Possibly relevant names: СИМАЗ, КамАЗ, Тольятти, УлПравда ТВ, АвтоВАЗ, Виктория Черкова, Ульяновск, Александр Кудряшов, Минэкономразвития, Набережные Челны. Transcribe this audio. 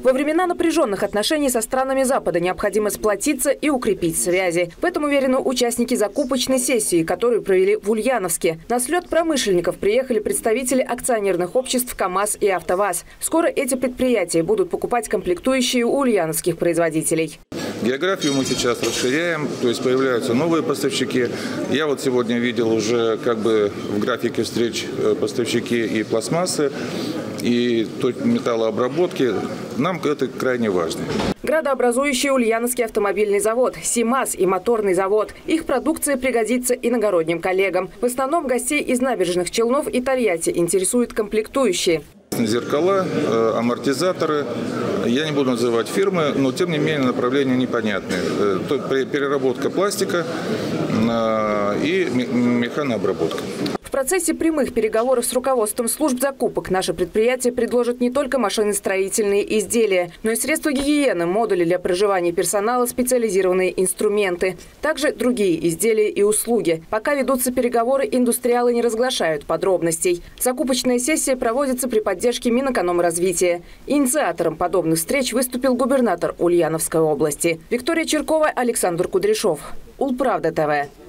Во времена напряженных отношений со странами Запада необходимо сплотиться и укрепить связи. В этом уверены участники закупочной сессии, которую провели в Ульяновске. На слет промышленников приехали представители акционерных обществ КамАЗ и АвтоВАЗ. Скоро эти предприятия будут покупать комплектующие у ульяновских производителей. Географию мы сейчас расширяем, то есть появляются новые поставщики. Я вот сегодня видел уже как бы в графике встреч поставщики и пластмассы, и металлообработки. Нам это крайне важно. Градообразующий Ульяновский автомобильный завод, СИМАЗ и моторный завод. Их продукция пригодится иногородним коллегам. В основном гостей из набережных Челнов и Тольятти интересуют комплектующие. Зеркала, амортизаторы. Я не буду называть фирмы, но тем не менее направления непонятные. Переработка пластика и механообработка. В процессе прямых переговоров с руководством служб закупок наше предприятие предложит не только машиностроительные изделия, но и средства гигиены, модули для проживания персонала, специализированные инструменты. Также другие изделия и услуги. Пока ведутся переговоры, индустриалы не разглашают подробностей. Закупочная сессия проводится при поддержке Минэкономразвития. Инициатором подобных встреч выступил губернатор Ульяновской области. Виктория Черкова, Александр Кудряшов. УлПравда ТВ.